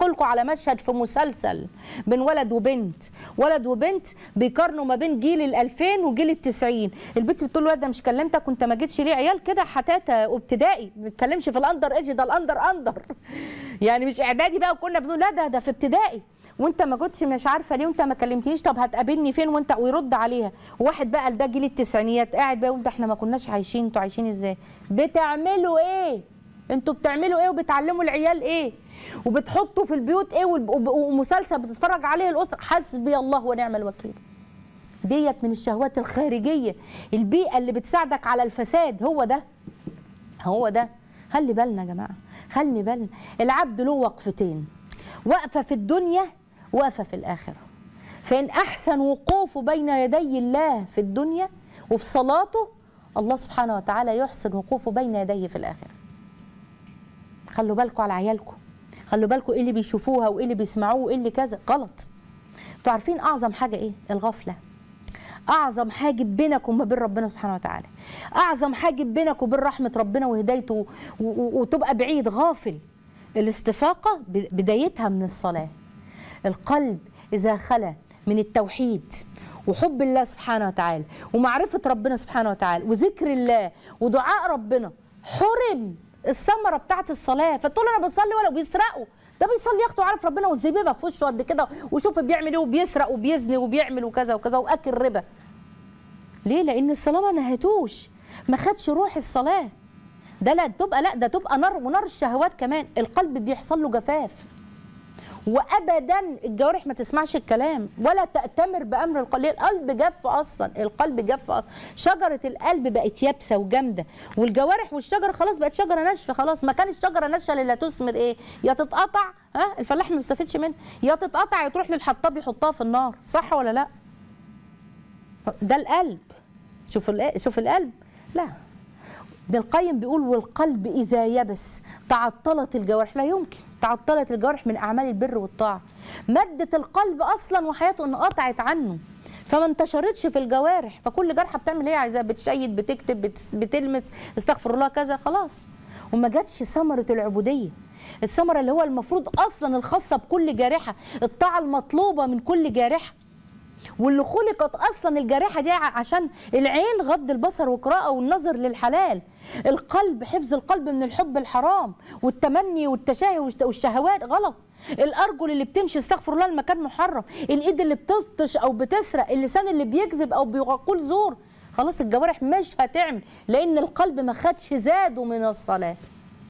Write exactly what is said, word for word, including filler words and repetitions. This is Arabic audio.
هحكي لكم على مشهد في مسلسل بين ولد وبنت، ولد وبنت بيقارنوا ما بين جيل ال ألفين وجيل ال تسعين، البنت بتقول له ده مش كلمتك وانت ما جيتش ليه؟ عيال كده حتاته وابتدائي، ما بنتكلمش في الاندر ايدج، ده الاندر اندر يعني مش اعدادي بقى، وكنا بنقول لا ده ده في ابتدائي وانت ما جيتش مش عارفه ليه وانت ما كلمتنيش، طب هتقابلني فين وانت؟ ويرد عليها واحد بقى ده جيل التسعينيات قاعد بقى يقول ده احنا ما كناش عايشين، انتوا عايشين ازاي؟ بتعملوا ايه؟ انتوا بتعملوا ايه وبتعلموا العيال ايه؟ وبتحطوا في البيوت ايه؟ ومسلسل بتتفرج عليه الاسره. حسبي الله ونعم الوكيل. ديت من الشهوات الخارجيه، البيئه اللي بتساعدك على الفساد، هو ده هو ده. خلي بالنا يا جماعه، خلي بالنا، العبد له وقفتين، وقفه في الدنيا وقفه في الاخره. فان احسن وقوفه بين يدي الله في الدنيا وفي صلاته، الله سبحانه وتعالى يحسن وقوفه بين يديه في الاخره. خلوا بالكم على عيالكم، خلوا بالكم ايه اللي بيشوفوها وايه اللي بيسمعوه وايه اللي كذا، غلط. انتوا عارفين اعظم حاجه ايه؟ الغفله. اعظم حاجب بينكم وبين ربنا سبحانه وتعالى، اعظم حاجب بينك وبين رحمه ربنا وهدايته، وتبقى بعيد غافل. الاستفاقه بدايتها من الصلاه. القلب اذا خلا من التوحيد وحب الله سبحانه وتعالى ومعرفه ربنا سبحانه وتعالى وذكر الله ودعاء ربنا، حرم الثمره بتاعت الصلاه. فتقول انا بصلي ولا بيسرقوا، ده بيصلي ياخده عارف ربنا والزبيبه في وشه قد كده، وشوف بيعمل ايه وبيسرق وبيزني وبيعمل وكذا وكذا واكل ربا. ليه؟ لان الصلاه ما نهتوش، ما خدش روح الصلاه. ده لا تبقى لا ده تبقى نار، ونار الشهوات كمان. القلب بيحصل له جفاف، وابدا الجوارح ما تسمعش الكلام ولا تأتمر بامر القلب. القلب جف اصلا، القلب جف اصلا، شجره القلب بقت يابسه وجامده، والجوارح والشجره خلاص بقت شجره ناشفه خلاص. مكان الشجره ناشفه اللي لا تثمر ايه؟ يا تتقطع، ها الفلاح ما بيستفيدش منها، يا تتقطع يا تروح للحطاب يحطها في النار، صح ولا لا؟ ده القلب. شوف شوف القلب. لا ده القيم بيقول والقلب اذا يبس تعطلت الجوارح. لا يمكن، تعطلت الجوارح من اعمال البر والطاعه. ماده القلب اصلا وحياته انقطعت عنه، فما انتشرتش في الجوارح، فكل جرحه بتعمل ايه؟ عايزه بتشيد، بتكتب، بتلمس، استغفر الله كذا، خلاص. وما جاتش ثمره العبوديه، الثمره اللي هو المفروض اصلا الخاصه بكل جارحه، الطاعه المطلوبه من كل جارحه، واللي خلقت اصلا الجارحه دي عشان العين غض البصر وقراءه والنظر للحلال، القلب حفظ القلب من الحب الحرام والتمني والتشاهي والشهوات، غلط. الارجل اللي بتمشي استغفر الله المكان محرم، الايد اللي بتلطش او بتسرق، اللسان اللي بيكذب او بيقول زور، خلاص الجوارح مش هتعمل، لان القلب ما خدش زاده من الصلاه.